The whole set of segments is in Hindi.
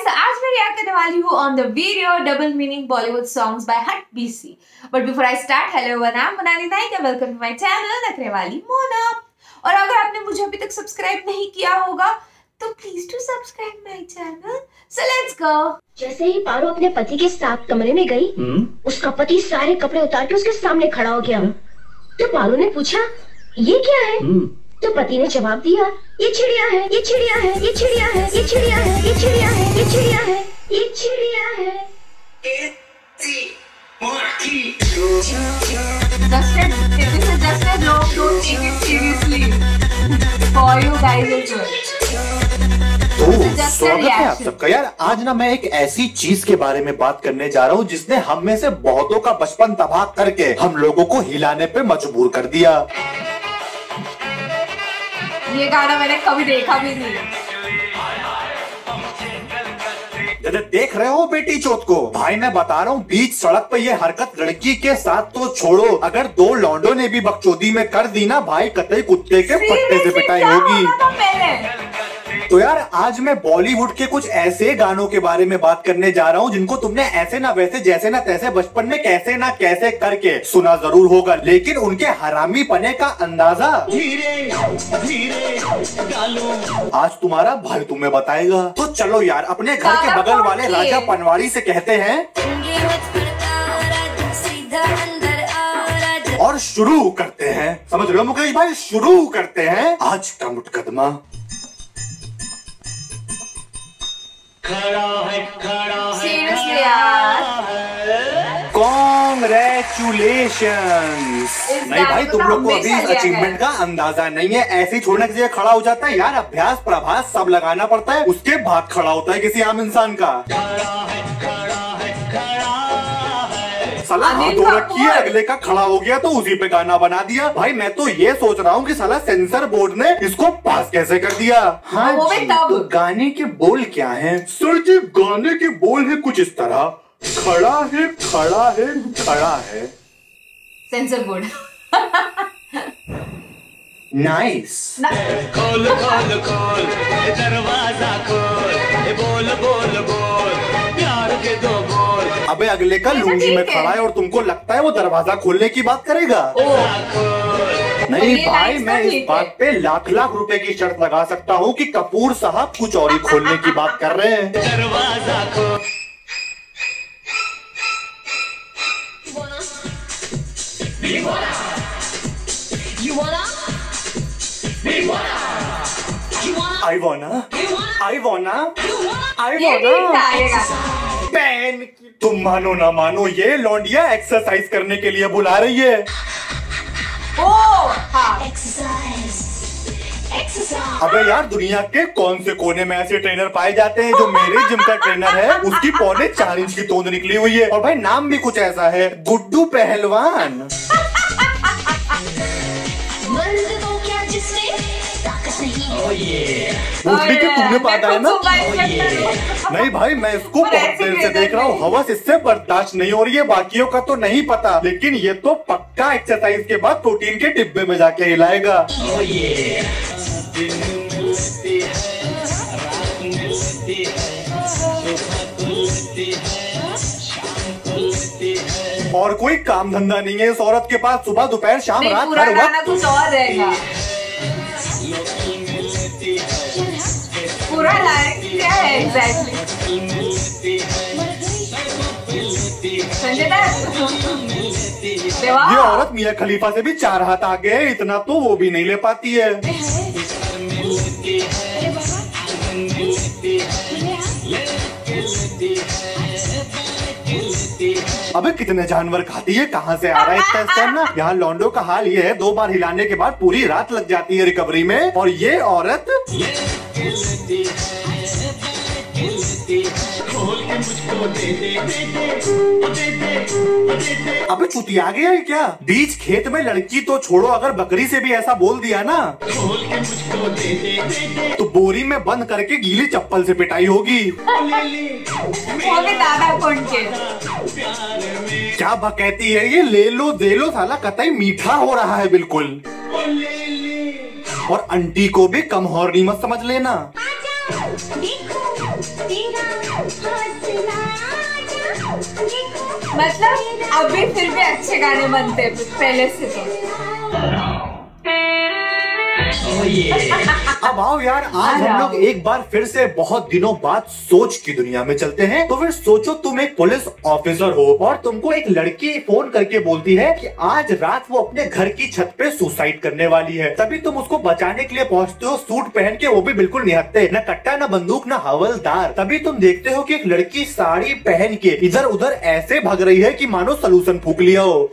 guys, so आज मैं रिएक्ट करने वाली हूँ on the video double meaning Bollywood songs by Hut BC. But before I start, hello, my name is Monali Naik and welcome to my channel नखरेवाली Mona. और अगर आपने मुझे अभी तक सब्सक्राइब नहीं किया होगा तो please to subscribe my channel. So let's go. जैसे ही पारो अपने पति के साथ कमरे में गई, उसका पति सारे कपड़े उतार के उसके सामने खड़ा हो गया. तो पारो ने पूछा, ये क्या है? तो पति ने जवाब दिया, ये चिड़िया है, ये चिड़िया है, ये चिड़िया है, ये चिड़िया है, ये चिड़िया है, ये चिड़िया है, ये चिड़िया है. This is just a joke. Don't take it seriously. For you guys as well. स्वागत है आप सबका. यार आज ना मैं एक ऐसी चीज के बारे में बात करने जा रहा हूँ जिसने हम में से बहुतों का बचपन तबाह करके हम लोगों को हिलाने पे मजबूर कर दिया. ये गाना मैंने कभी देखा भी नहीं. देख रहे हो बेटी चोत को, भाई मैं बता रहा हूँ बीच सड़क पे ये हरकत लड़की के साथ तो छोड़ो, अगर दो लौंडों ने भी बकचोदी में कर दी ना भाई, कतई कुत्ते के पट्टे से पिटाई होगी. तो यार आज मैं बॉलीवुड के कुछ ऐसे गानों के बारे में बात करने जा रहा हूँ जिनको तुमने ऐसे ना वैसे, जैसे ना तैसे, बचपन में कैसे ना कैसे करके सुना जरूर होगा, लेकिन उनके हरामी पने का अंदाजा आज तुम्हारा भाई तुम्हें बताएगा. तो चलो यार अपने घर के बगल वाले राजा पनवाड़ी से कहते हैं और शुरू करते हैं. समझ लो मुकेश भाई, शुरू करते हैं आज का मुकदमा. Congratulations. नहीं भाई तुम लोग को अभी अचीवमेंट का अंदाजा नहीं है. ऐसे ही छोड़ने की जगह खड़ा हो जाता है यार. अभ्यास प्रभास सब लगाना पड़ता है, उसके बाद खड़ा होता है किसी आम इंसान का. साला हाथ धो रखी है, अगले का खड़ा हो गया तो उसी पे गाना बना दिया. भाई मैं तो ये सोच रहा हूँ कि साला सेंसर बोर्ड ने इसको पास कैसे कर दिया. हाँ जी, तो गाने के बोल क्या हैं? सर जी गाने के बोल है कुछ इस तरह, खड़ा है खड़ा है खड़ा है. Censor board nice. खोल खोल खोल दरवाजा खोल, बोल बोल बोल प्यार के दो बोल. अबे अगले का लुंगी में खड़ा है और तुमको लगता है वो दरवाजा खोलने की बात करेगा? नहीं भाई मैं इस बात पे लाख लाख रुपए की शर्त लगा सकता हूँ कि कपूर साहब कुछ और ही खोलने की बात कर रहे हैं. दरवाजा खोल. I wanna. पैन की तुम मानो ना मानो, ये लौंडिया एक्सरसाइज करने के लिए बुला रही है. अबे यार दुनिया के कौन से कोने में ऐसे ट्रेनर पाए जाते हैं? जो मेरे जिम का ट्रेनर है उसकी 4.5 इंच की तोंद निकली हुई है और भाई नाम भी कुछ ऐसा है, गुड्डू पहलवान. के तुमने पाता है ना? नहीं भाई मैं इसको बहुत देर से देख रहा हूँ, हवस इससे बर्दाश्त नहीं हो रही है. बाकियों का तो नहीं पता, लेकिन ये तो पक्का एक्सरसाइज के बाद प्रोटीन के डिब्बे में जाके हिलाएगा. और कोई काम धंधा नहीं है इस औरत के पास. सुबह दोपहर शाम रात हर वक्त कुछ और रहेगा. पूरा लाइफ क्या है एग्जैक्टली? संजय दत्त ये औरत मियां खलीफा से भी 4 हाथ आगे है, इतना तो वो भी नहीं ले पाती है. अबे कितने जानवर खाती है, कहाँ से आ रहा है इतना स्टैमिना? यहाँ लॉन्डो का हाल ये है, 2 बार हिलाने के बाद पूरी रात लग जाती है रिकवरी में, और ये औरत अबे चुतिया गया है क्या? बीच खेत में लड़की तो छोड़ो, अगर बकरी से भी ऐसा बोल दिया ना तो बोरी में बंद करके गीली चप्पल से पिटाई होगी. दादा कोंडके क्या बकैती है ये, ले लो दे लो, साला कतई मीठा हो रहा है बिल्कुल. और आंटी को भी कम हॉर्नी मत समझ लेना. मतलब अभी फिर भी अच्छे गाने बनते हैं पहले से तो। अब आओ यार, आज हम लोग एक बार फिर से बहुत दिनों बाद सोच की दुनिया में चलते हैं। तो फिर सोचो तुम एक पुलिस ऑफिसर हो और तुमको एक लड़की फोन करके बोलती है कि आज रात वो अपने घर की छत पे सुसाइड करने वाली है। तभी तुम उसको बचाने के लिए पहुंचते हो सूट पहन के, वो भी बिल्कुल निहत्ते, न कट्टा न बंदूक न हवलदार। तभी तुम देखते हो कि एक लड़की साड़ी पहन के इधर उधर ऐसे भाग रही है कि मानो सलूशन फूक लिया हो।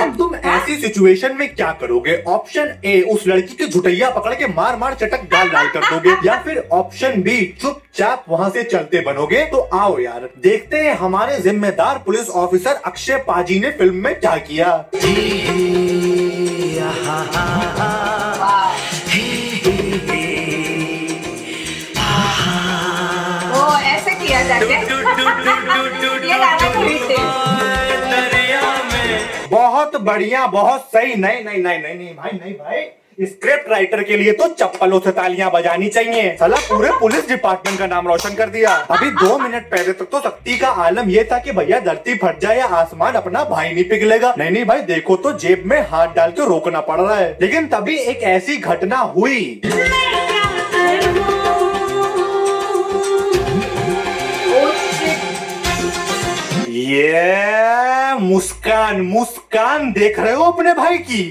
अब तुम ऐसी सिचुएशन में क्या करोगे? ऑप्शन ए, उस लड़की के झुटैया पकड़ के मार मार चटक गाल लाल कर दोगे, या फिर ऑप्शन बी, चुपचाप वहाँ से चलते बनोगे। तो आओ यार देखते हैं हमारे जिम्मेदार पुलिस ऑफिसर अक्षय पाजी ने फिल्म में क्या किया। वो ऐसे किया जाके बहुत बढ़िया, बहुत सही। नहीं नहीं नहीं नहीं नहीं भाई, नहीं भाई, स्क्रिप्ट राइटर के लिए तो चप्पलों से तालियां बजानी चाहिए। साला पूरे पुलिस डिपार्टमेंट का नाम रोशन कर दिया। अभी 2 मिनट पहले तक तो सख्ती का आलम ये था कि भैया धरती फट जाए या आसमान अपना भाई नहीं पिघलेगा। नहीं नहीं भाई, देखो तो जेब में हाथ डाल के रोकना पड़ रहा है। लेकिन तभी एक ऐसी घटना हुई ये मुस्कान देख रहे हो अपने भाई की।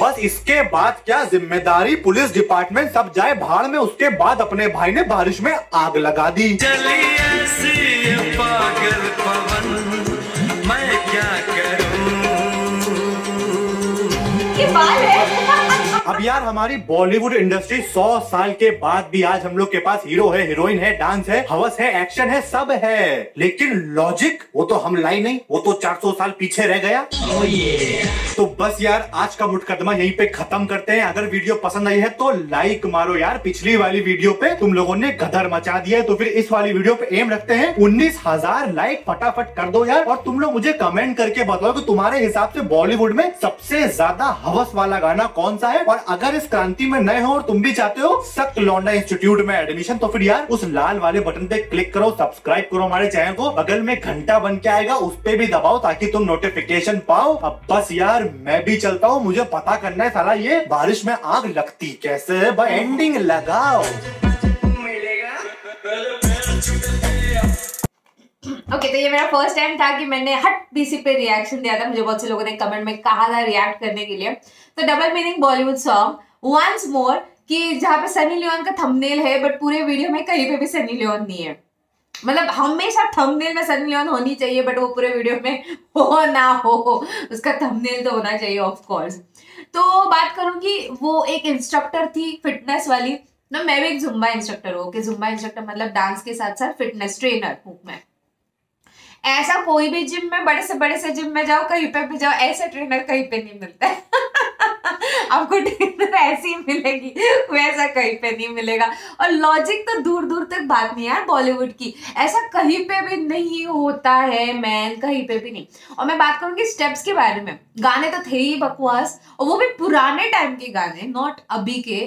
बस इसके बाद क्या जिम्मेदारी पुलिस डिपार्टमेंट सब जाए भाड़ में। उसके बाद अपने भाई ने बारिश में आग लगा दी। चली ऐसी पागल पवन मैं क्या करूं। ये बाल है। अब यार हमारी बॉलीवुड इंडस्ट्री 100 साल के बाद भी आज हम लोग के पास हीरो है, हीरोइन है, डांस है, हवस है, एक्शन है, सब है। लेकिन लॉजिक वो तो हम लाई नहीं, वो तो 400 साल पीछे रह गया। तो बस यार आज का मुकदमा यहीं पे खत्म करते हैं। अगर वीडियो पसंद आई है तो लाइक मारो यार। पिछली वाली वीडियो पे तुम लोगों ने गदर मचा दिया है, तो फिर इस वाली वीडियो पे एम रखते हैं 19,000 लाइक फटाफट कर दो यार। और तुम लोग मुझे कमेंट करके बताओ कि तुम्हारे हिसाब से बॉलीवुड में सबसे ज्यादा हवस वाला गाना कौन सा है। और अगर इस क्रांति में नए हो और तुम भी चाहते हो सख्त लौंडा इंस्टीट्यूट में एडमिशन, तो फिर यार उस लाल वाले बटन पे क्लिक करो, सब्सक्राइब करो हमारे चैनल को। बगल में घंटा बन के आएगा, उस पे भी दबाओ ताकि तुम नोटिफिकेशन पाओ। अब बस यार मैं भी चलता हूँ, मुझे पता करना है साला ये बारिश में आग लगती कैसे है। भाई एंडिंग लगाओ। ओके, तो ये मेरा फर्स्ट टाइम था कि मैंने हट बीसी पे रिएक्शन दिया था। मुझे बहुत से लोगों ने कमेंट में कहा था रिएक्ट करने के लिए। तो double meaning Bollywood song once more, कि जहाँ पे सनी लियोन का थंबनेल है बट पूरे वीडियो में कहीं पे भी सनी लियोन नहीं है। मतलब हमेशा थंबनेल में सनी लियोन होनी चाहिए बट वो पूरे वीडियो में हो ना हो, उसका थंबनेल तो होना चाहिए ऑफकोर्स। तो बात करूँगी, वो एक इंस्ट्रक्टर थी फिटनेस वाली ना, मैं भी एक जुम्बा इंस्ट्रक्टर हूँ। ओके, जुम्बा इंस्ट्रक्टर मतलब डांस के साथ साथ फिटनेस ट्रेनर हूँ मैं। ऐसा कोई भी जिम में, बड़े से जिम में जाओ, कहीं पे भी जाओ, ऐसा ट्रेनर कहीं पे नहीं मिलता है। आपको ट्रेनर ऐसी मिलेगी, वैसा कहीं पे नहीं मिलेगा। और लॉजिक तो दूर दूर तक बात नहीं है बॉलीवुड की, ऐसा कहीं पे भी नहीं होता है मैन, कहीं पे भी नहीं। और मैं बात करूंगी स्टेप्स के बारे में। गाने तो थे ही बकवास, और वो भी पुराने टाइम के गाने, नॉट अभी के,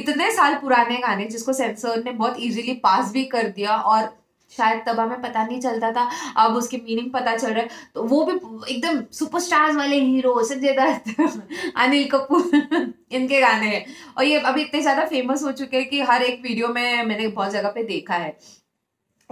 इतने साल पुराने गाने जिसको सेंसर ने बहुत ईजिली पास भी कर दिया। और शायद तब हमें पता नहीं चलता था, अब उसकी मीनिंग पता चल रहा है। तो वो भी एकदम सुपरस्टार्स वाले हीरो संजय दत्त, अनिल कपूर, इनके गाने हैं। और ये अभी इतने ज़्यादा फेमस हो चुके हैं कि हर एक वीडियो में मैंने बहुत जगह पे देखा है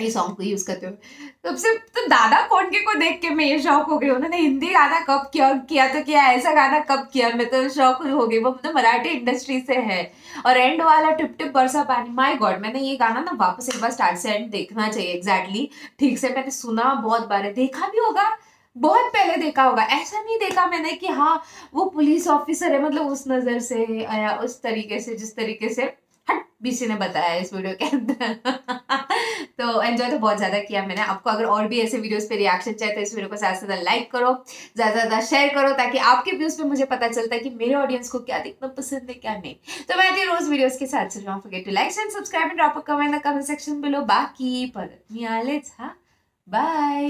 ये सॉन्ग को यूज़ करते हुए। तब से तो दादा कोंडके को देख के मैं ये शौक हो गई, उन्होंने हिंदी गाना कब किया तो किया, ऐसा गाना कब किया, मैं तो शौक हो गई। वो मतलब मराठी इंडस्ट्री से है। और एंड वाला टिप टिप बरसा पानी, माय गॉड, मैंने ये गाना ना वापस एक बार स्टार्ट से एंड देखना चाहिए एग्जैक्टली ठीक से। मैंने सुना बहुत बार है, देखा भी होगा, बहुत पहले देखा होगा। ऐसा नहीं देखा मैंने कि हाँ वो पुलिस ऑफिसर है, मतलब उस नज़र से या उस तरीके से जिस तरीके से हट बीसी ने बताया इस वीडियो के अंदर। तो एंजॉय तो बहुत ज़्यादा किया मैंने। आपको अगर और भी ऐसे वीडियोस पे रिएक्शन चाहिए तो इस वीडियो को ज़्यादा से ज़्यादा लाइक करो, ज़्यादा से ज़्यादा शेयर करो, ताकि आपके व्यूज़ पे मुझे पता चलता है कि मेरे ऑडियंस को क्या देखना पसंद है क्या नहीं। तो मैं आती रोज़ वीडियोस के साथ, so don't forget to like and subscribe and drop a comment in the comment section below. बाकी पर बाय।